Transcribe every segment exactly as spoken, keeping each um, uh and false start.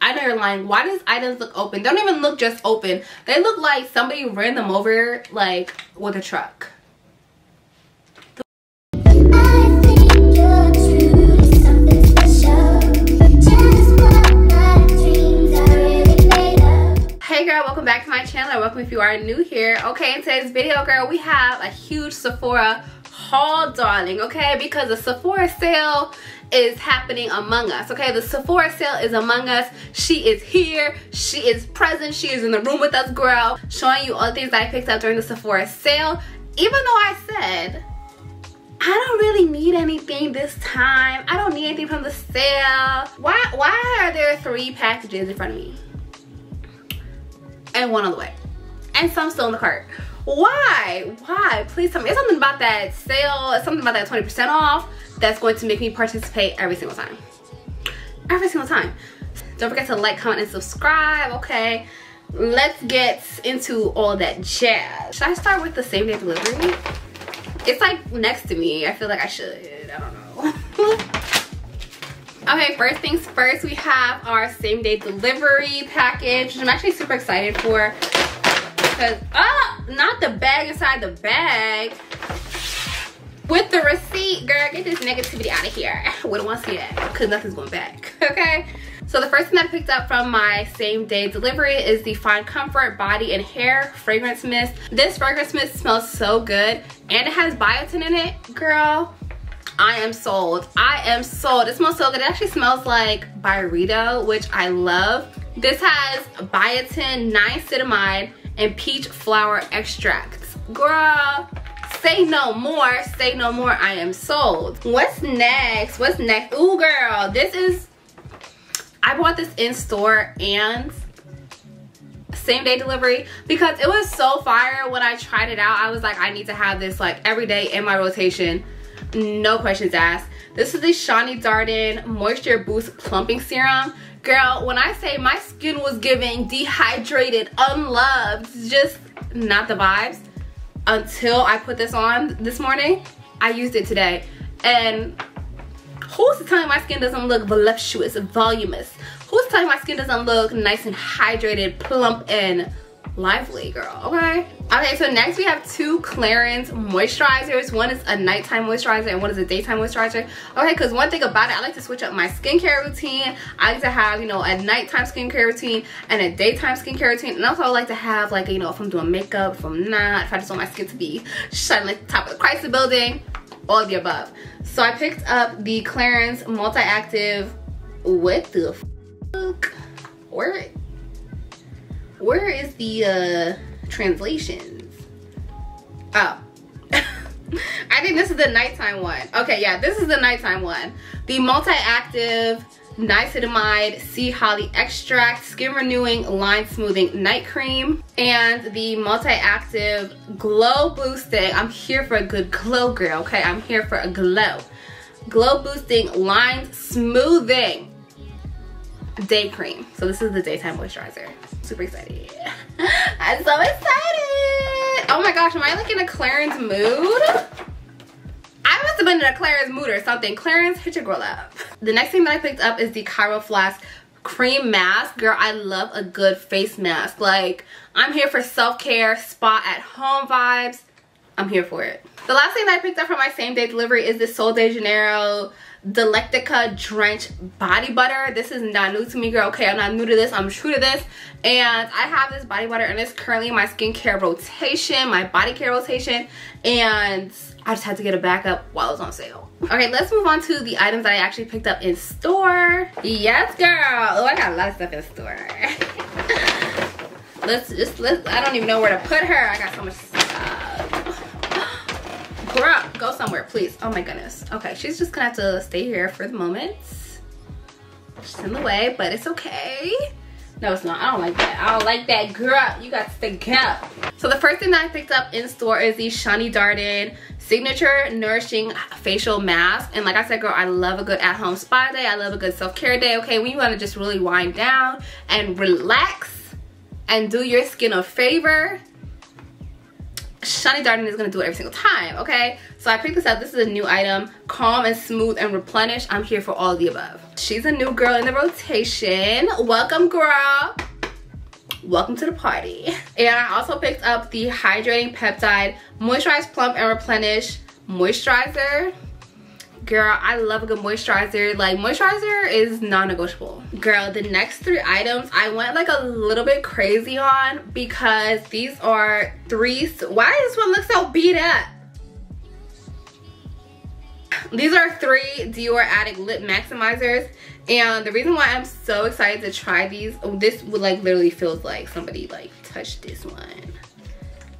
eyeliner line, why do these items look open? They don't even look just open. They look like somebody ran them over like with a truck. Hey girl, welcome back to my channel, or welcome if you are new here. Okay, in today's video, girl, we have a huge Sephora haul, darling, okay? Because the Sephora sale is happening among us, okay? The Sephora sale is among us. She is here, she is present, she is in the room with us, girl, showing you all the things that I picked up during the Sephora sale. Even though I said I don't really need anything this time, I don't need anything from the sale, why why are there three packages in front of me and one on the way and some still in the cart? Why? Why? Please tell me. It's something about that sale. It's something about that twenty percent off that's going to make me participate every single time. Every single time. Don't forget to like, comment, and subscribe, okay? Let's get into all that jazz. Should I start with the same day delivery? It's like next to me. I feel like I should. I don't know. Okay, first things first, we have our same day delivery package, which I'm actually super excited for. Because, oh, not the bag inside the bag. With the receipt, girl, get this negativity out of here. We don't want to see that because nothing's going back, okay? So the first thing that I picked up from my same day delivery is the Fine Comfort Body and Hair Fragrance Mist. This fragrance mist smells so good and it has biotin in it, girl. I am sold. I am sold. It smells so good. It actually smells like Byredo, which I love. This has biotin, niacinamide, and peach flower extracts. Girl, say no more. Say no more. I am sold. What's next? What's next? Ooh, girl. This is... I bought this in store and same day delivery because it was so fire when I tried it out. I was like, I need to have this like every day in my rotation. No questions asked. This is the Shani Darden Moisture Boost Plumping Serum. Girl, when I say my skin was giving dehydrated, unloved, just not the vibes, until I put this on this morning. I used it today. And who's to tell me my skin doesn't look voluptuous, voluminous? Who's to tell me my skin doesn't look nice and hydrated, plump, and lively, girl, okay? Okay, so next we have two Clarins moisturizers. One is a nighttime moisturizer and one is a daytime moisturizer. Okay, because one thing about it, I like to switch up my skincare routine. I like to have, you know, a nighttime skincare routine and a daytime skincare routine. And also I like to have, like, you know, if I'm doing makeup, if I'm not, if I just want my skin to be shining like the top of the Chrysler building, all of the above. So I picked up the Clarins multi-active, what the fuck? Where? Where is the uh, translations? Oh. I think this is the nighttime one. Okay, yeah, this is the nighttime one. The multi-active niacinamide sea holly extract skin renewing line smoothing night cream, and the multi-active glow boosting. I'm here for a good glow, girl, okay? I'm here for a glow. Glow boosting line smoothing day cream. So this is the daytime moisturizer. Super excited. I'm so excited. Oh my gosh, am I like in a Clarins mood? I must have been in a Clarins mood or something. Clarins, hit your girl up. The next thing that I picked up is the Ciroflask cream mask. Girl, I love a good face mask. Like, I'm here for self-care, spa at home vibes. I'm here for it. The last thing that I picked up from my same day delivery is this Sol de Janeiro Delectica Drench Body Butter. This is not new to me, girl, okay? I'm not new to this, I'm true to this. And I have this body butter and it's currently in my skincare rotation, my body care rotation, and I just had to get a backup while it was on sale. Okay, let's move on to the items that I actually picked up in store. Yes, girl. Oh, I got a lot of stuff in store. Let's just, let's, I don't even know where to put her. I got so much stuff. Girl, go somewhere, please. Oh my goodness. Okay, she's just gonna have to stay here for the moment. She's in the way, but it's okay. No, it's not. I don't like that. I don't like that, girl. You got to stick up. So the first thing that I picked up in store is the Shani Darden Signature Nourishing Facial Mask. And like I said, girl, I love a good at-home spa day. I love a good self-care day, okay? When you want to just really wind down and relax and do your skin a favor, Shani Darden is gonna do it every single time, okay? So I picked this up. This is a new item, Calm and Smooth and Replenish. I'm here for all of the above. She's a new girl in the rotation. Welcome, girl. Welcome to the party. And I also picked up the Hydrating Peptide Moisturize, Plump, and Replenish Moisturizer. Girl, I love a good moisturizer. Like, moisturizer is non-negotiable. Girl, the next three items I went like a little bit crazy on because these are three. Why does this one look so beat up? These are three Dior Addict Lip Maximizers. And the reason why I'm so excited to try these, this would like literally feels like somebody like touched this one.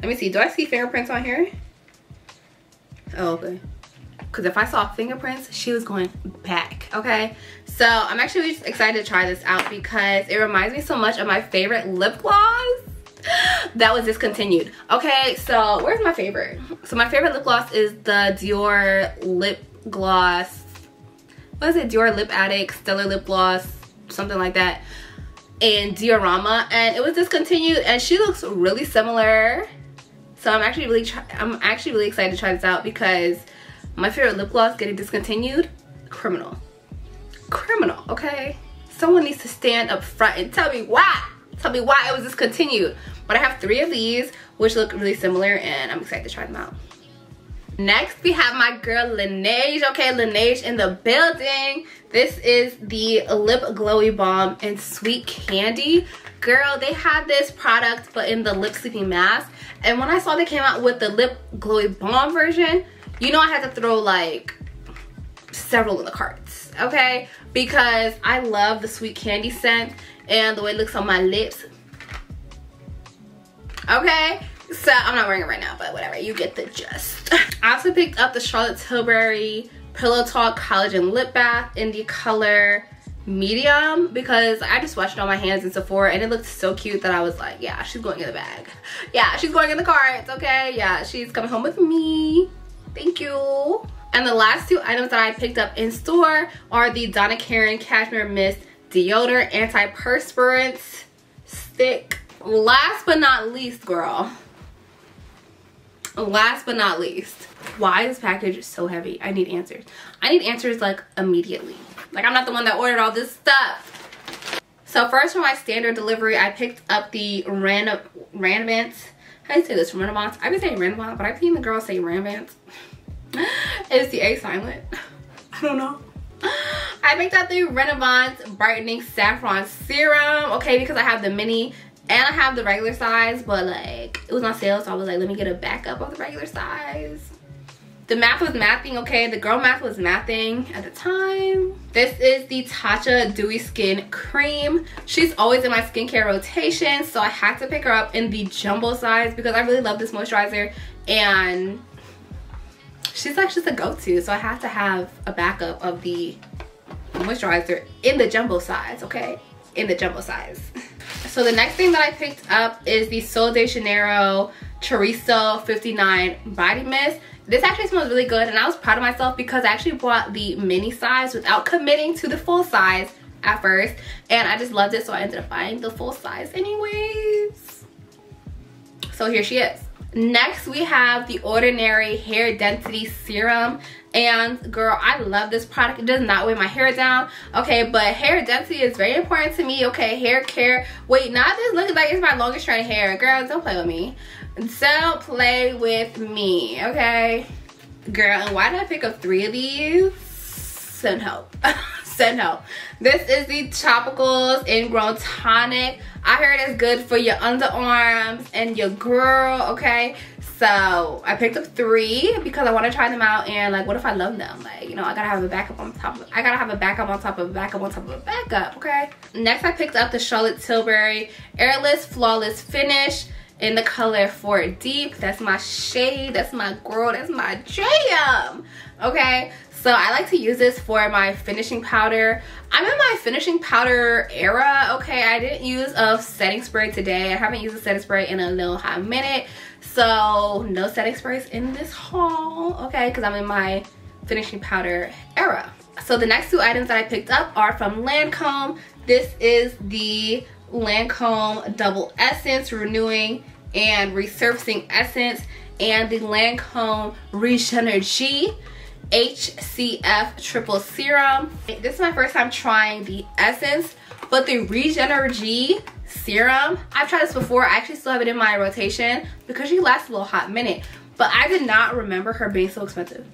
Let me see, do I see fingerprints on here? Oh, okay. Because if I saw fingerprints, she was going back, okay? So I'm actually just excited to try this out because it reminds me so much of my favorite lip gloss that was discontinued. Okay, so where's my favorite? So my favorite lip gloss is the Dior Lip Gloss. What is it? Dior Lip Addict, Stellar Lip Gloss, something like that. And Diorama. And it was discontinued and she looks really similar. So I'm actually really, I'm actually really excited to try this out because my favorite lip gloss getting discontinued, criminal. Criminal, okay? Someone needs to stand up front and tell me why. Tell me why it was discontinued. But I have three of these, which look really similar, and I'm excited to try them out. Next, we have my girl Laneige, okay? Laneige in the building. This is the Lip Glowy Balm and Sweet Candy. Girl, they had this product, but in the Lip Sleeping Mask. And when I saw they came out with the Lip Glowy Balm version, you know I had to throw like several in the carts, okay? Because I love the sweet candy scent and the way it looks on my lips. Okay, so I'm not wearing it right now, but whatever, you get the gist. I also picked up the Charlotte Tilbury Pillow Talk Collagen Lip Bath in the color medium because I just washed it on my hands in Sephora and it looked so cute that I was like, yeah, she's going in the bag. Yeah, she's going in the carts, okay? Yeah, she's coming home with me. Thank you. And the last two items that I picked up in store are the Donna Karan Cashmere Mist Deodorant Antiperspirant Stick. Last but not least, girl. Last but not least. Why is this package so heavy? I need answers. I need answers like immediately. Like, I'm not the one that ordered all this stuff. So first, for my standard delivery, I picked up the Reno- Rénovance. I didn't say this from Rénovance. I've been saying Rénovance, but I've seen the girls say Rénovance. Is the A silent? I don't know. I picked out the Rénovance Brightening Saffron Serum, okay, because I have the mini and I have the regular size, but like it was on sale, so I was like, let me get a backup of the regular size. The math was mathing, okay? The girl math was mathing at the time. This is the Tatcha Dewy Skin Cream. She's always in my skincare rotation, so I had to pick her up in the jumbo size because I really love this moisturizer and she's like just a go-to, so I have to have a backup of the moisturizer in the jumbo size, okay? In the jumbo size. So the next thing that I picked up is the Sol de Janeiro Chorizo fifty-nine Body Mist. This actually smells really good and I was proud of myself because I actually bought the mini size without committing to the full size at first. And I just loved it, so I ended up buying the full size anyways. So here she is. Next we have the Ordinary Hair Density Serum. And girl, I love this product. It does not weigh my hair down, okay? But hair density is very important to me, okay? Hair care. Wait, not this looking like it's my longest strand hair. Girl, don't play with me. Don't play with me, okay? Girl, and why did I pick up three of these? Send help. Send help. This is the Topicals Ingrown Tonic. I heard it's good for your underarms and your girl, okay? So I picked up three because I want to try them out and like, what if I love them? Like, you know, I gotta have a backup on top of, I gotta have a backup on top of a backup on top of a backup, okay? Next I picked up the Charlotte Tilbury Airless Flawless Finish in the color four deep. That's my shade, that's my girl, that's my jam, okay? So I like to use this for my finishing powder. I'm in my finishing powder era, okay? I didn't use a setting spray today. I haven't used a setting spray in a little hot minute. So no setting sprays in this haul, okay? Because I'm in my finishing powder era. So the next two items that I picked up are from Lancôme. This is the Lancôme Double Essence Renewing and Resurfacing Essence. and the Lancôme Rénergie H C F Triple Serum. This is my first time trying the essence, but the Rénergie serum, I've tried this before. I actually still have it in my rotation because she lasts a little hot minute, but I did not remember her being so expensive.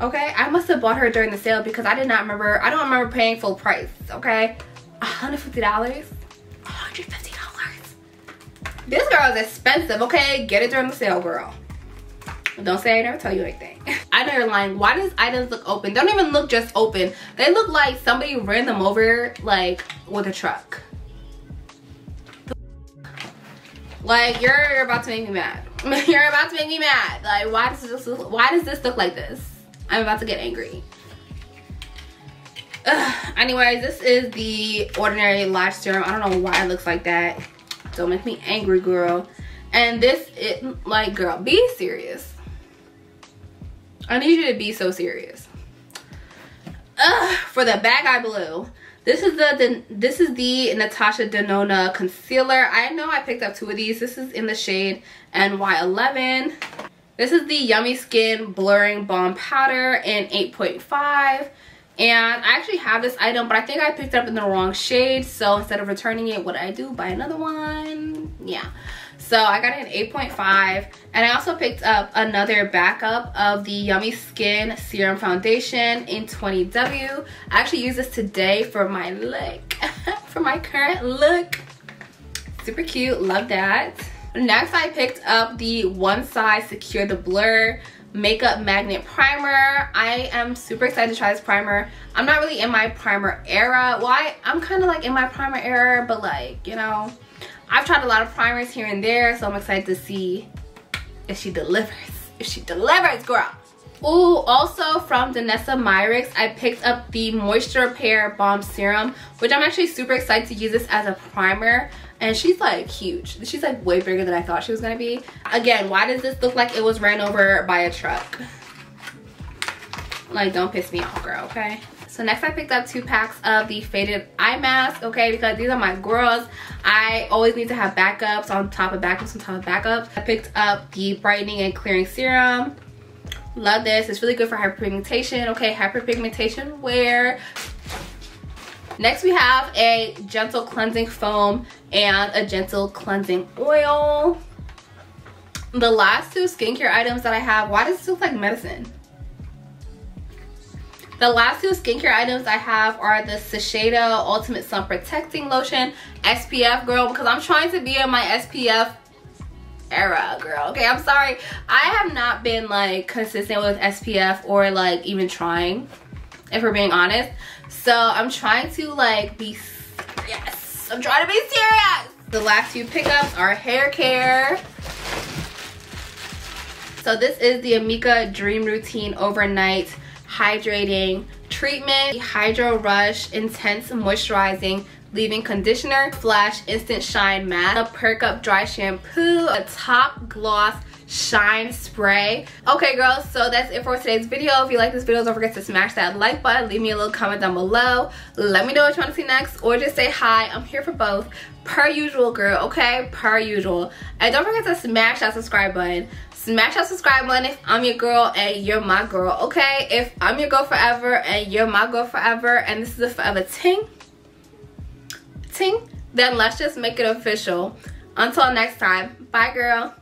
Okay, I must have bought her during the sale because I did not remember. I don't remember paying full price. Okay, one hundred fifty dollars. one hundred fifty dollars. This girl is expensive. Okay, get it during the sale, girl. Don't say I never tell you anything. I know you're lying. Why does items look open? They don't even look just open. They look like somebody ran them over like with a truck. Like you're about to make me mad. You're about to make me mad. Like why does this look, why does this look like this? I'm about to get angry. Ugh. Anyways, this is the Ordinary Lash Serum. I don't know why it looks like that. Don't make me angry, girl. And this is like, girl, be serious. I need you to be so serious. Ugh, for the Bag Eye Blue. This is the, the this is the Natasha Denona concealer. I know I picked up two of these. This is in the shade N Y eleven. This is the Yummy Skin Blurring Balm Powder in eight point five. And I actually have this item, but I think I picked it up in the wrong shade. So instead of returning it, what did I do? Buy another one. Yeah. So I got it in eight point five. And I also picked up another backup of the Yummy Skin Serum Foundation in twenty W. I actually used this today for my look. For my current look. Super cute. Love that. Next, I picked up the One Size Secure the Blur Makeup Magnet Primer. I am super excited to try this primer. I'm not really in my primer era. Well, I, I'm kind of like in my primer era, but like, you know, I've tried a lot of primers here and there, so I'm excited to see if she delivers. If she delivers, girl. Ooh, also from Danessa Myricks, I picked up the Moisture Repair Balm Serum, which I'm actually super excited to use this as a primer. And she's like huge. She's like way bigger than I thought she was gonna be. Again, why does this look like it was ran over by a truck? Like, don't piss me off, girl, okay? So next I picked up two packs of the Faded Eye Mask, okay? Because these are my girls. I always need to have backups on top of backups on top of backups. I picked up the Brightening and Clearing Serum. Love this. It's really good for hyperpigmentation, okay? Hyperpigmentation wear. Next we have a gentle cleansing foam and a gentle cleansing oil. The last two skincare items that I have, why does this look like medicine? The last two skincare items I have are the Shiseido Ultimate Sun Protecting Lotion, S P F, girl, because I'm trying to be in my S P F era, girl, okay? I'm sorry. I have not been like consistent with S P F or like even trying, if we're being honest. So I'm trying to like be, yes, I'm trying to be serious. The last few pickups are hair care. So this is the Amika Dream Routine Overnight Hydrating Treatment, the Hydro Rush Intense Moisturizing Leave-In Conditioner, Flash Instant Shine Matte, a Perk Up Dry Shampoo, a Top Gloss Shine Spray. Okay, girls, so that's it for today's video. If you like this video, don't forget to smash that like button. Leave me a little comment down below. Let me know what you want to see next, or just say hi. I'm here for both. Per usual, girl, okay? Per usual. And don't forget to smash that subscribe button. Smash that subscribe button if I'm your girl and you're my girl, okay? If I'm your girl forever and you're my girl forever, and this is a forever ting, ting, then let's just make it official. Until next time, bye, girl.